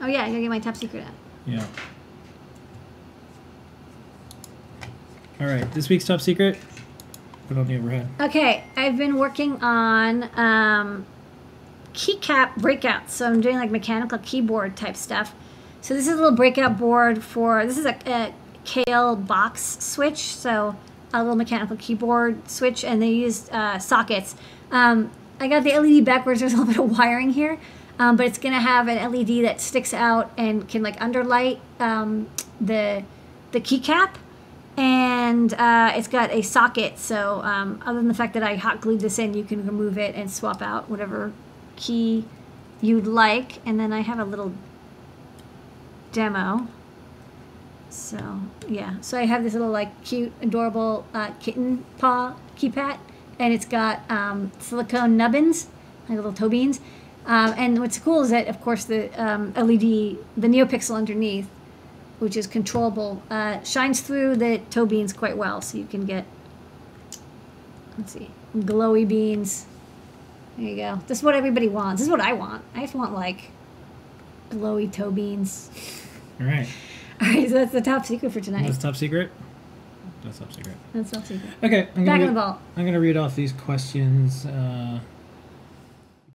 Oh yeah, I gotta get my top secret app. Yeah. All right, this week's top secret. Put on the overhead. Okay, I've been working on keycap breakouts. So I'm doing like mechanical keyboard type stuff. So this is a little breakout board for, this is a KL box switch. So a little mechanical keyboard switch, and they used sockets. I got the LED backwards. There's a little bit of wiring here, but it's gonna have an LED that sticks out and can like underlight the keycap. And it's got a socket, so other than the fact that I hot glued this in, you can remove it and swap out whatever key you'd like. And then I have a little demo. So yeah, so I have this little like cute, adorable kitten paw keypad, and it's got silicone nubbins, like little toe beans. And what's cool is that, of course, the LED, the NeoPixel underneath, which is controllable, shines through the toe beans quite well. So you can get, let's see, glowy beans. There you go. This is what everybody wants. This is what I want. I just want like glowy toe beans. All right. All right, so that's the top secret for tonight. That's top secret? That's top secret. That's top secret. Okay. I'm gonna read off these questions.